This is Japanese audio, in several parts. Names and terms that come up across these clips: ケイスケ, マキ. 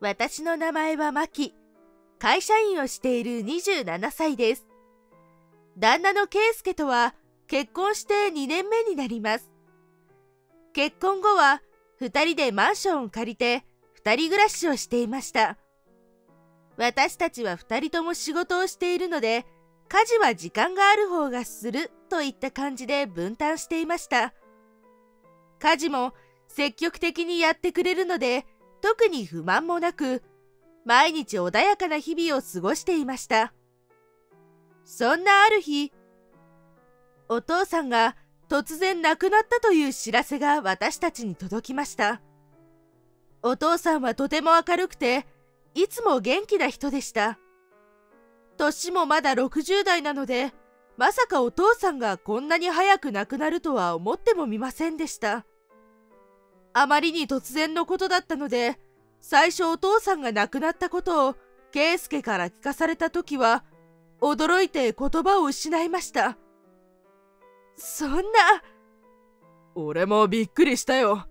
私の名前はマキ。会社員をしている27歳です。旦那のケイスケとは結婚して2年目になります。結婚後は2人でマンションを借りて2人暮らしをしていました。私たちは2人とも仕事をしているので、家事は時間がある方がするといった感じで分担していました。家事も積極的にやってくれるので、特に不満もなく、毎日穏やかな日々を過ごしていました。そんなある日、お父さんが突然亡くなったという知らせが私たちに届きました。お父さんはとても明るくて、いつも元気な人でした。年もまだ60代なので、まさかお父さんがこんなに早く亡くなるとは思ってもみませんでした。あまりに突然のことだったので、最初お父さんが亡くなったことを圭介から聞かされた時は、驚いて言葉を失いました。そんな。俺もびっくりしたよ。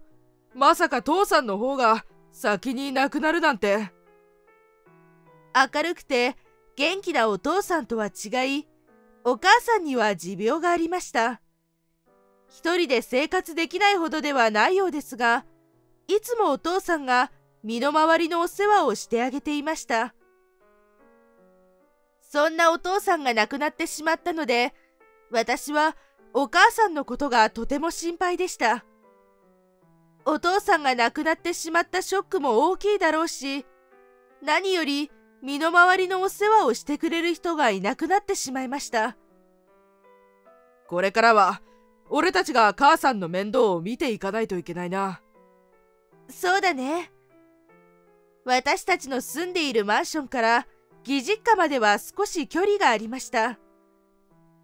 まさか父さんの方が先に亡くなるなんて。明るくて元気なお父さんとは違い、お母さんには持病がありました。一人で生活できないほどではないようですが、いつもお父さんが身の回りのお世話をしてあげていました。そんなお父さんが亡くなってしまったので、私はお母さんのことがとても心配でした。お父さんが亡くなってしまったショックも大きいだろうし、何より、身の回りのお世話をしてくれる人がいなくなってしまいました。これからは俺たちが母さんの面倒を見ていかないといけないな。そうだね。私たちの住んでいるマンションから義実家までは少し距離がありました。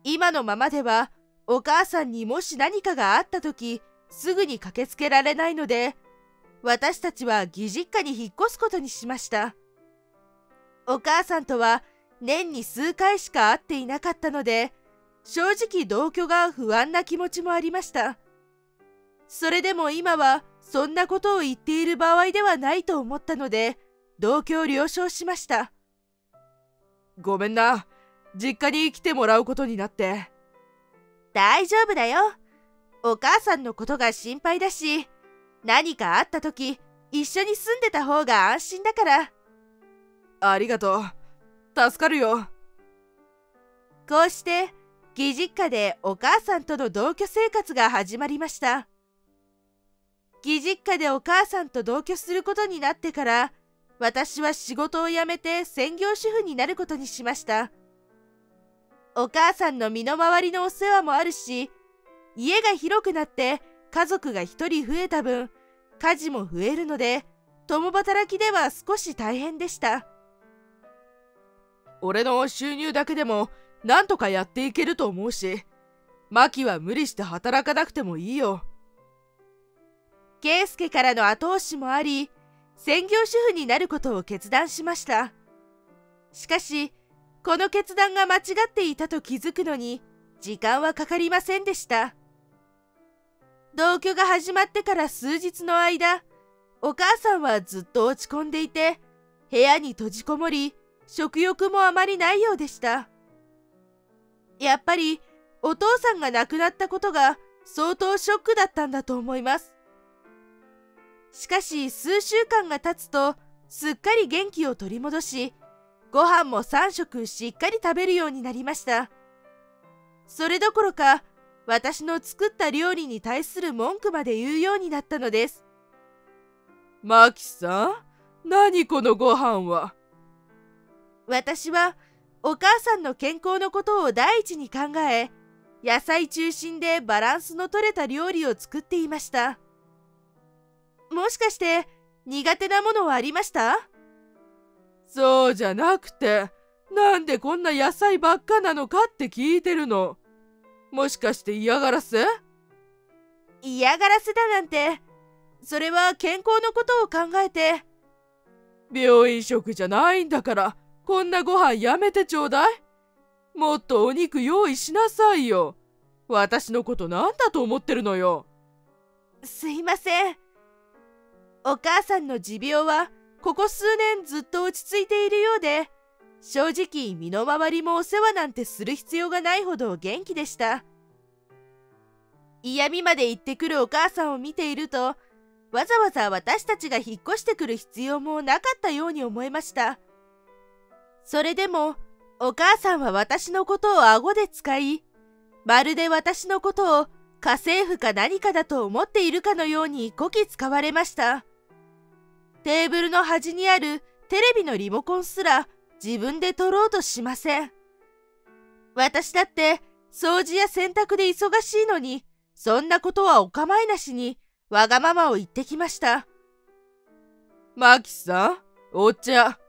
今のままではお母さんにもし何かがあった時すぐに駆けつけられないので、私たちは義実家に引っ越すことにしました。お母さんとは年に数回しか会っていなかったので、正直同居が不安な気持ちもありました。それでも今はそんなことを言っている場合ではないと思ったので、同居を了承しました。ごめんな、実家に来てもらうことになって。大丈夫だよ。お母さんのことが心配だし、何かあった時一緒に住んでた方が安心だから。ありがとう。助かるよ。こうして義実家でお母さんとの同居生活が始まりました。義実家でお母さんと同居することになってから、私は仕事を辞めて専業主婦になることにしました。お母さんの身の回りのお世話もあるし、家が広くなって家族が1人増えた分、家事も増えるので、共働きでは少し大変でした。俺の収入だけでもなんとかやっていけると思うし、マキは無理して働かなくてもいいよ。圭介からの後押しもあり、専業主婦になることを決断しました。しかし、この決断が間違っていたと気づくのに時間はかかりませんでした。同居が始まってから数日の間、お母さんはずっと落ち込んでいて、部屋に閉じこもり、食欲もあまりないようでした。やっぱりお父さんが亡くなったことが相当ショックだったんだと思います。しかし数週間が経つとすっかり元気を取り戻し、ご飯も3食しっかり食べるようになりました。それどころか私の作った料理に対する文句まで言うようになったのです。マキさん、何このご飯は。私はお母さんの健康のことを第一に考え、野菜中心でバランスのとれた料理を作っていました。もしかして苦手なものはありました？そうじゃなくて、なんでこんな野菜ばっかなのかって聞いてるの。もしかして嫌がらせ？嫌がらせだなんて、それは健康のことを考えて。病院食じゃないんだから。こんなご飯やめてちょうだい。もっとお肉用意しなさいよ。私のことなんだと思ってるのよ。すいません。お母さんの持病はここ数年ずっと落ち着いているようで、正直身の回りもお世話なんてする必要がないほど元気でした。嫌味まで言ってくるお母さんを見ていると、わざわざ私たちが引っ越してくる必要もなかったように思いました。それでもお母さんは私のことを顎で使い、まるで私のことを家政婦か何かだと思っているかのようにこき使われました。テーブルの端にあるテレビのリモコンすら自分で取ろうとしません。私だって掃除や洗濯で忙しいのに、そんなことはお構いなしにわがままを言ってきました。マキさん、お茶。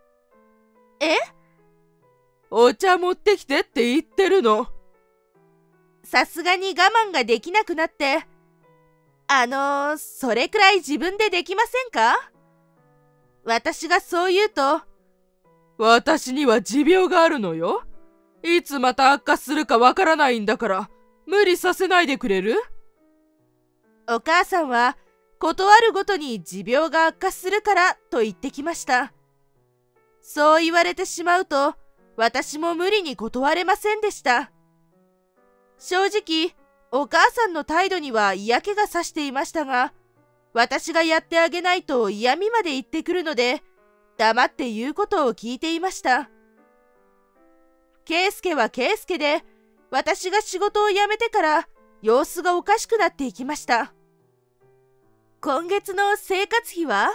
え？お茶持ってきてって言ってるの。さすがに我慢ができなくなって、それくらい自分でできませんか？私がそう言うと、私には持病があるのよ。いつまた悪化するかわからないんだから、無理させないでくれる？お母さんは、ことあるごとに持病が悪化するからと言ってきました。そう言われてしまうと、私も無理に断れませんでした。正直、お母さんの態度には嫌気がさしていましたが、私がやってあげないと嫌味まで言ってくるので、黙って言うことを聞いていました。圭介は圭介で、私が仕事を辞めてから様子がおかしくなっていきました。今月の生活費は？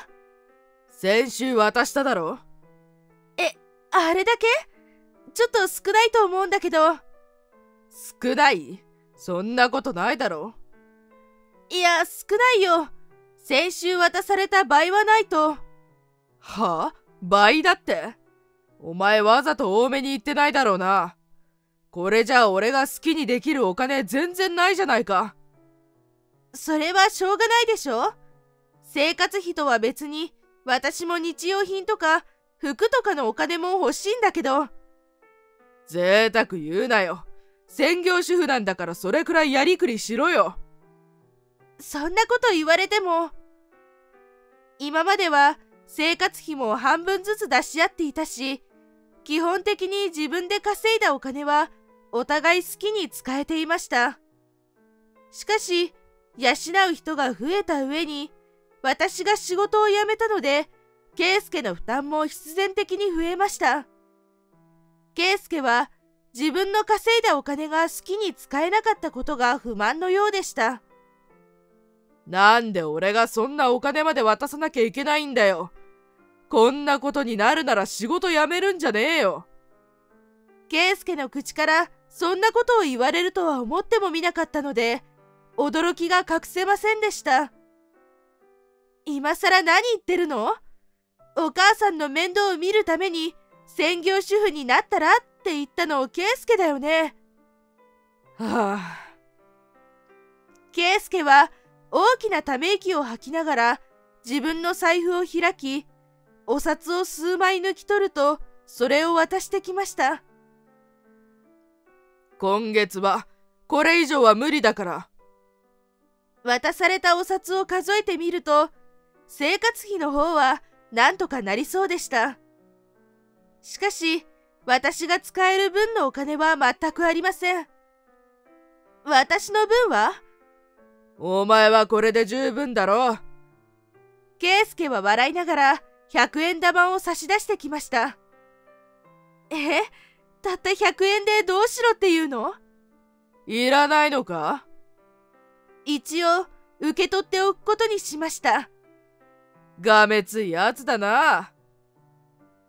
先週渡しただろ。あれだけ？ちょっと少ないと思うんだけど。少ない？そんなことないだろ。いや、少ないよ。先週渡された倍はないと。はあ？倍だって？お前わざと多めに言ってないだろうな。これじゃ俺が好きにできるお金全然ないじゃないか。それはしょうがないでしょ。生活費とは別に私も日用品とか服とかのお金も欲しいんだけど。贅沢言うなよ。専業主婦なんだからそれくらいやりくりしろよ。そんなこと言われても。今までは生活費も半分ずつ出し合っていたし、基本的に自分で稼いだお金はお互い好きに使えていました。しかし、養う人が増えた上に、私が仕事を辞めたので、圭介の負担も必然的に増えました。圭介は自分の稼いだお金が好きに使えなかったことが不満のようでした。なんで俺がそんなお金まで渡さなきゃいけないんだよ。こんなことになるなら仕事辞めるんじゃねえよ。圭介の口からそんなことを言われるとは思ってもみなかったので、驚きが隠せませんでした。今さら何言ってるの？お母さんの面倒を見るために専業主婦になったらって言ったの圭介だよね。はあ。圭介は大きなため息を吐きながら自分の財布を開き、お札を数枚抜き取るとそれを渡してきました。今月はこれ以上は無理だから。渡されたお札を数えてみると、生活費の方はなんとかなりそうでした。しかし、私が使える分のお金は全くありません。私の分は？お前はこれで十分だろう。圭介は笑いながら100円玉を差し出してきました。たった100円でどうしろっていうの？いらないのか？一応、受け取っておくことにしました。がめついやつだな。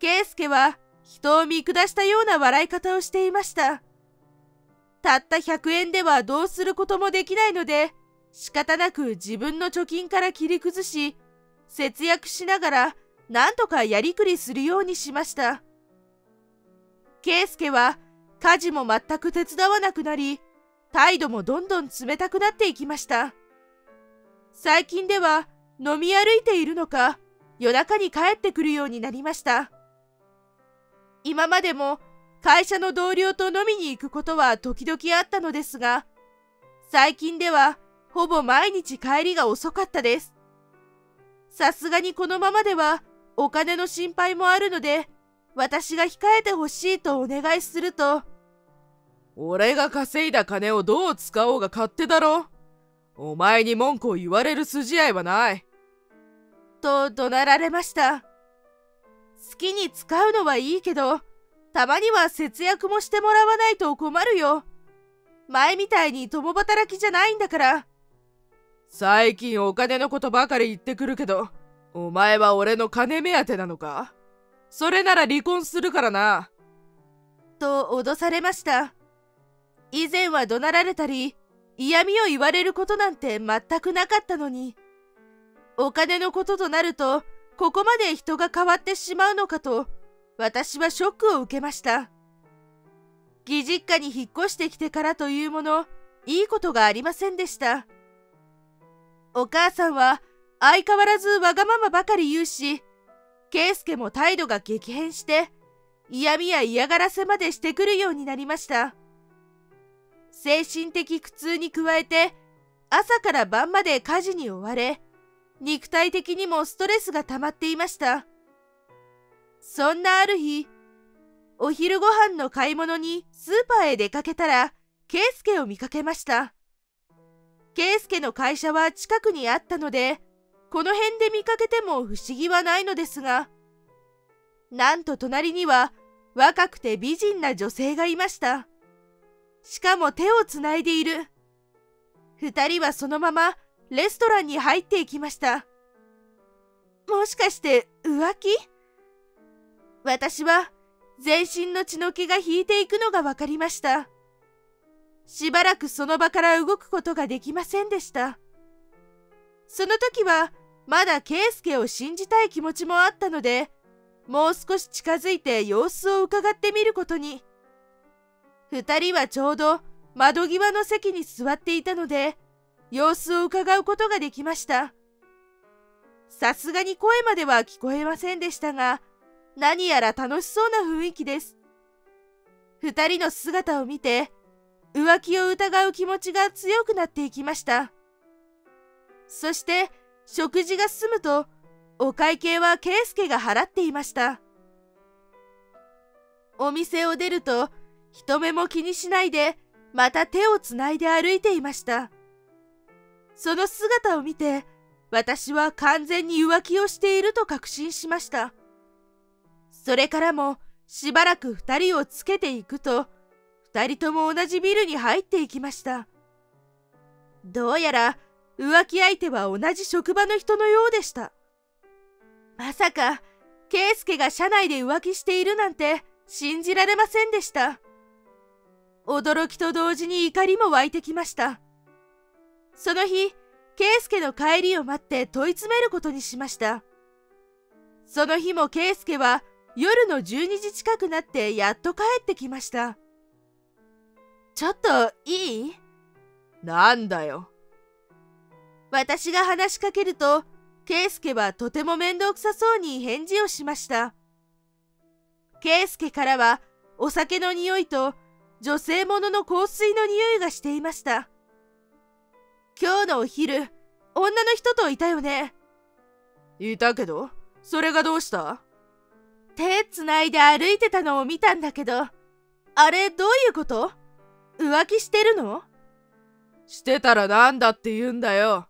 圭介は人を見下したような笑い方をしていました。たった100円ではどうすることもできないので、仕方なく自分の貯金から切り崩し、節約しながらなんとかやりくりするようにしました。圭介は家事も全く手伝わなくなり、態度もどんどん冷たくなっていきました。最近では、飲み歩いているのか、夜中に帰ってくるようになりました。今までも会社の同僚と飲みに行くことは時々あったのですが、最近ではほぼ毎日帰りが遅かったです。さすがにこのままではお金の心配もあるので、私が控えてほしいとお願いすると、俺が稼いだ金をどう使おうが勝手だろ。お前に文句を言われる筋合いはない。と怒鳴られました。好きに使うのはいいけど、たまには節約もしてもらわないと困るよ。前みたいに共働きじゃないんだから。最近お金のことばかり言ってくるけど、お前は俺の金目当てなのか？それなら離婚するからな。と脅されました。以前は怒鳴られたり、嫌味を言われることなんて全くなかったのに、お金のこととなると、ここまで人が変わってしまうのかと、私はショックを受けました。義実家に引っ越してきてからというもの、いいことがありませんでした。お母さんは相変わらずわがままばかり言うし、圭介も態度が激変して、嫌味や嫌がらせまでしてくるようになりました。精神的苦痛に加えて、朝から晩まで家事に追われ、肉体的にもストレスが溜まっていました。そんなある日、お昼ご飯の買い物にスーパーへ出かけたら、圭介を見かけました。圭介の会社は近くにあったので、この辺で見かけても不思議はないのですが、なんと隣には若くて美人な女性がいました。しかも手をつないでいる。二人はそのままレストランに入っていきました。もしかして浮気？私は全身の血の気が引いていくのがわかりました。しばらくその場から動くことができませんでした。その時はまだ圭介を信じたい気持ちもあったので、もう少し近づいて様子を伺ってみることに。二人はちょうど窓際の席に座っていたので、様子を伺うことができました。さすがに声までは聞こえませんでしたが、何やら楽しそうな雰囲気です。二人の姿を見て、浮気を疑う気持ちが強くなっていきました。そして食事が済むと、お会計は圭介が払っていました。お店を出ると、人目も気にしないで、また手をつないで歩いていました。その姿を見て、私は完全に浮気をしていると確信しました。それからもしばらく二人をつけていくと、二人とも同じビルに入っていきました。どうやら浮気相手は同じ職場の人のようでした。まさか、圭介が社内で浮気しているなんて信じられませんでした。驚きと同時に怒りも湧いてきました。その日、圭介の帰りを待って問い詰めることにしました。その日も圭介は夜の12時近くなってやっと帰ってきました。ちょっといい？なんだよ。私が話しかけると、圭介はとても面倒くさそうに返事をしました。圭介からはお酒の匂いと女性物の香水の匂いがしていました。今日のお昼、女の人といたよね。いたけど、それがどうした？手つないで歩いてたのを見たんだけど、あれどういうこと？浮気してるの？してたらなんだって言うんだよ。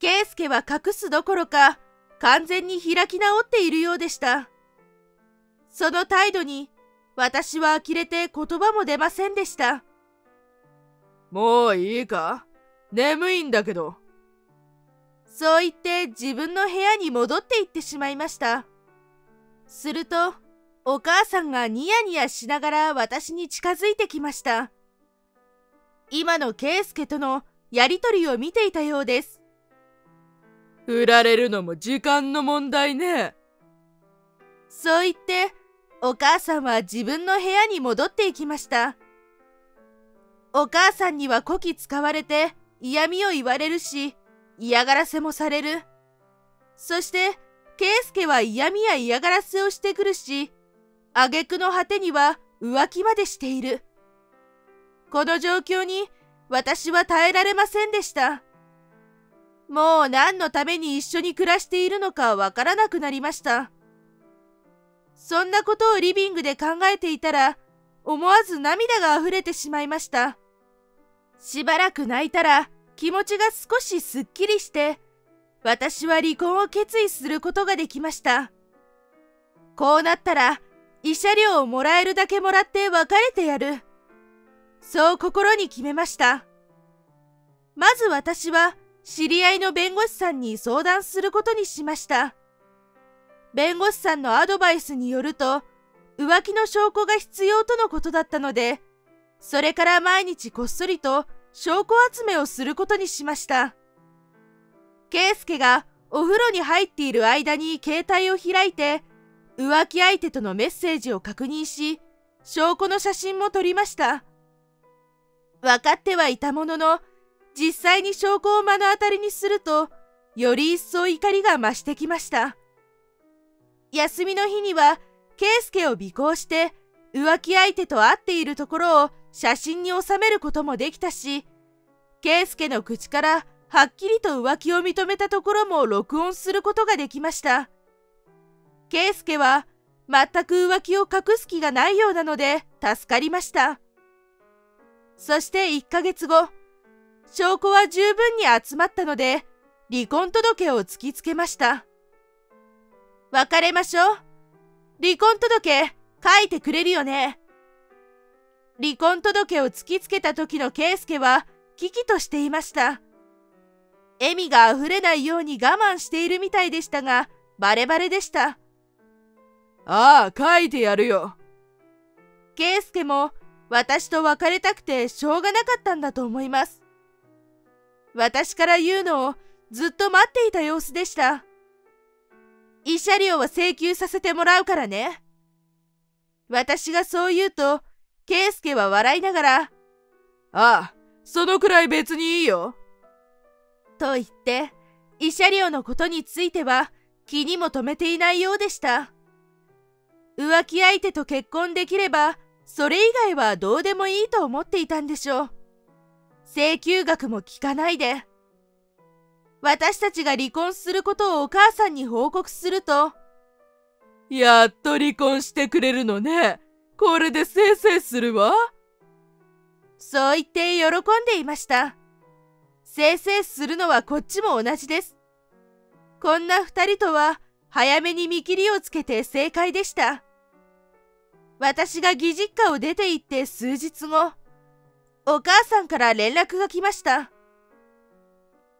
圭介は隠すどころか、完全に開き直っているようでした。その態度に、私は呆れて言葉も出ませんでした。もういいか？眠いんだけど。そう言って自分の部屋に戻っていってしまいました。すると、お母さんがニヤニヤしながら私に近づいてきました。今の圭介とのやりとりを見ていたようです。振られるのも時間の問題ね。そう言って、お母さんは自分の部屋に戻っていきました。お母さんにはこき使われて嫌味を言われるし、嫌がらせもされる。そして、圭介は嫌味や嫌がらせをしてくるし、挙句の果てには浮気までしている。この状況に私は耐えられませんでした。もう何のために一緒に暮らしているのかわからなくなりました。そんなことをリビングで考えていたら、思わず涙が溢れてしまいました。しばらく泣いたら気持ちが少しすっきりして、私は離婚を決意することができました。こうなったら、慰謝料をもらえるだけもらって別れてやる。そう心に決めました。まず私は知り合いの弁護士さんに相談することにしました。弁護士さんのアドバイスによると、浮気の証拠が必要とのことだったので、それから毎日こっそりと証拠集めをすることにしました。圭介がお風呂に入っている間に携帯を開いて、浮気相手とのメッセージを確認し、証拠の写真も撮りました。分かってはいたものの、実際に証拠を目の当たりにすると、より一層怒りが増してきました。休みの日には、圭介を尾行して、浮気相手と会っているところを写真に収めることもできたし、圭介の口からはっきりと浮気を認めたところも録音することができました。圭介は全く浮気を隠す気がないようなので助かりました。そして1ヶ月後、証拠は十分に集まったので離婚届を突きつけました。別れましょう。離婚届書いてくれるよね。離婚届を突きつけた時の圭介は危機としていました。笑みが溢れないように我慢しているみたいでしたが、バレバレでした。ああ、書いてやるよ。圭介も私と別れたくてしょうがなかったんだと思います。私から言うのをずっと待っていた様子でした。慰謝料は請求させてもらうからね。私がそう言うと、圭介は笑いながら、ああ、そのくらい別にいいよ。と言って、慰謝料のことについては気にも留めていないようでした。浮気相手と結婚できれば、それ以外はどうでもいいと思っていたんでしょう。請求額も聞かないで。私たちが離婚することをお母さんに報告すると、やっと離婚してくれるのね。これでせいせいするわ。そう言って喜んでいました。せいせいするのはこっちも同じです。こんな二人とは早めに見切りをつけて正解でした。私が義実家を出て行って数日後、お母さんから連絡が来ました。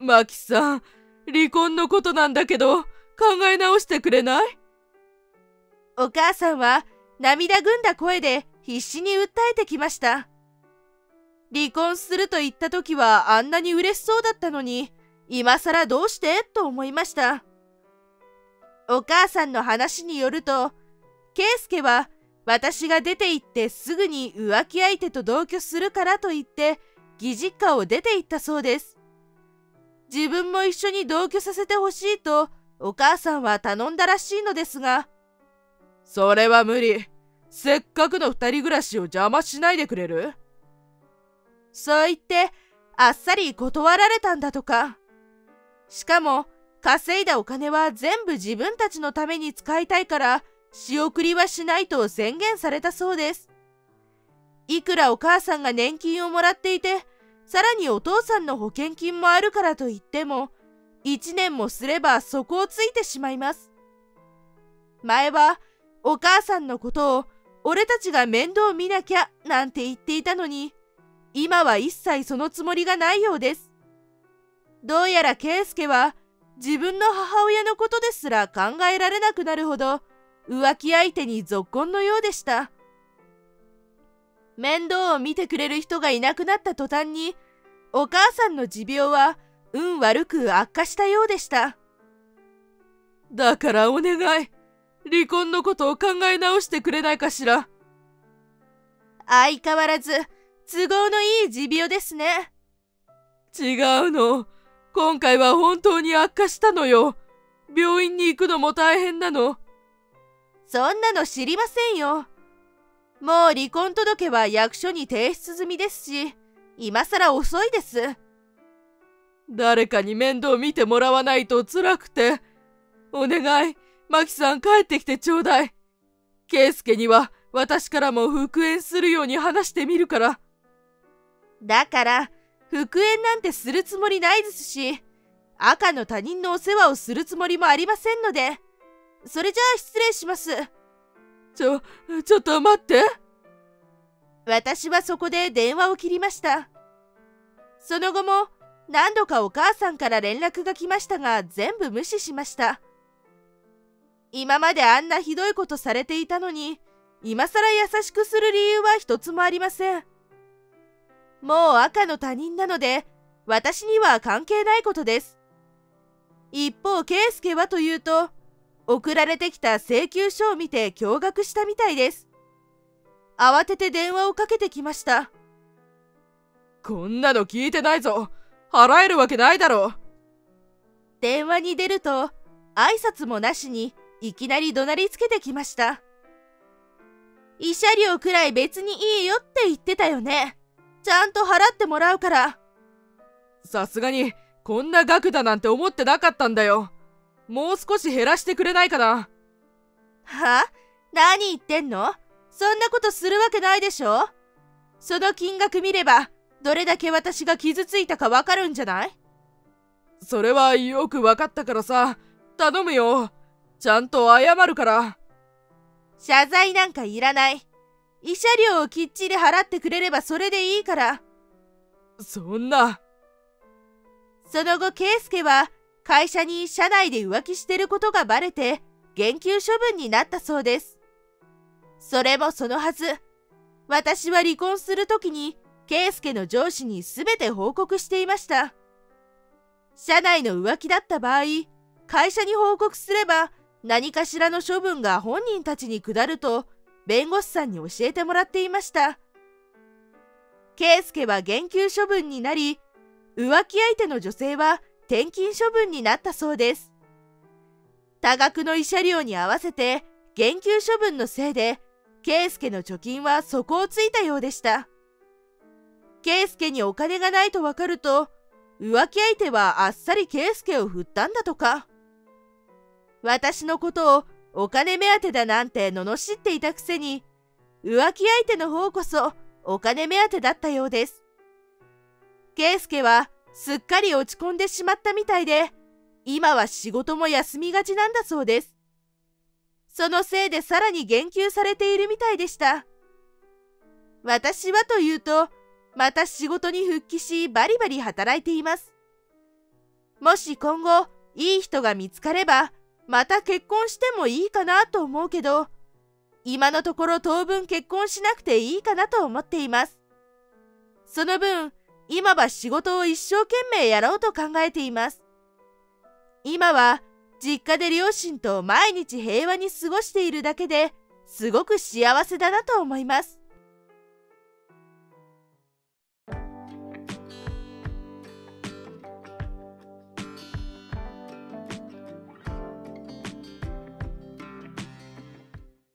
マキさん、離婚のことなんだけど考え直してくれない？お母さんは涙ぐんだ声で必死に訴えてきました。離婚すると言った時はあんなに嬉しそうだったのに、今更どうして？と思いました。お母さんの話によると、圭介は私が出て行ってすぐに浮気相手と同居するからと言って、義実家を出て行ったそうです。自分も一緒に同居させてほしいとお母さんは頼んだらしいのですが、それは無理。せっかくの二人暮らしを邪魔しないでくれる？そう言って、あっさり断られたんだとか。しかも、稼いだお金は全部自分たちのために使いたいから、仕送りはしないと宣言されたそうです。いくらお母さんが年金をもらっていて、さらにお父さんの保険金もあるからといっても、一年もすれば底をついてしまいます。前は、お母さんのことを俺たちが面倒見なきゃなんて言っていたのに、今は一切そのつもりがないようです。どうやら圭介は自分の母親のことですら考えられなくなるほど浮気相手にぞっこんのようでした。面倒を見てくれる人がいなくなった途端に、お母さんの持病は運悪く悪化したようでした。だからお願い。離婚のことを考え直してくれないかしら。相変わらず都合のいい持病ですね。違うの。今回は本当に悪化したのよ。病院に行くのも大変なの。そんなの知りませんよ。もう離婚届は役所に提出済みですし、今さら遅いです。誰かに面倒見てもらわないと辛くて。お願い、マキさん帰ってきてちょうだい。ケイスケには私からも復縁するように話してみるから。だから、復縁なんてするつもりないですし、赤の他人のお世話をするつもりもありませんので。それじゃあ失礼します。ちょっと待って。私はそこで電話を切りました。その後も何度かお母さんから連絡が来ましたが、全部無視しました。今まであんなひどいことされていたのに、今さら優しくする理由は一つもありません。もう赤の他人なので、私には関係ないことです。一方、圭介はというと、送られてきた請求書を見て驚愕したみたいです。慌てて電話をかけてきました。こんなの聞いてないぞ。払えるわけないだろう。電話に出ると、挨拶もなしにいきなり怒鳴りつけてきました。慰謝料くらい別にいいよって言ってたよね。ちゃんと払ってもらうから。さすがにこんな額だなんて思ってなかったんだよ。もう少し減らしてくれないかな。はあ？何言ってんの？そんなことするわけないでしょ。その金額見ればどれだけ私が傷ついたかわかるんじゃない？それはよくわかったからさ、頼むよ。ちゃんと謝るから。謝罪なんかいらない。慰謝料をきっちり払ってくれればそれでいいから。そんな。その後、圭介は会社に社内で浮気してることがバレて、減給処分になったそうです。それもそのはず。私は離婚するときに、圭介の上司にすべて報告していました。社内の浮気だった場合、会社に報告すれば、何かしらの処分が本人たちに下ると弁護士さんに教えてもらっていました。圭介は減給処分になり、浮気相手の女性は転勤処分になったそうです。多額の慰謝料に合わせて減給処分のせいで、圭介の貯金は底をついたようでした。圭介にお金がないと分かると、浮気相手はあっさり圭介を振ったんだとか。私のことをお金目当てだなんて罵っていたくせに、浮気相手の方こそお金目当てだったようです。圭介はすっかり落ち込んでしまったみたいで、今は仕事も休みがちなんだそうです。そのせいでさらに減給されているみたいでした。私はというと、また仕事に復帰しバリバリ働いています。もし今後いい人が見つかれば、また結婚してもいいかなと思うけど、今のところ当分結婚しなくていいかなと思っています。その分、今は仕事を一生懸命やろうと考えています。今は実家で両親と毎日平和に過ごしているだけですごく幸せだなと思います。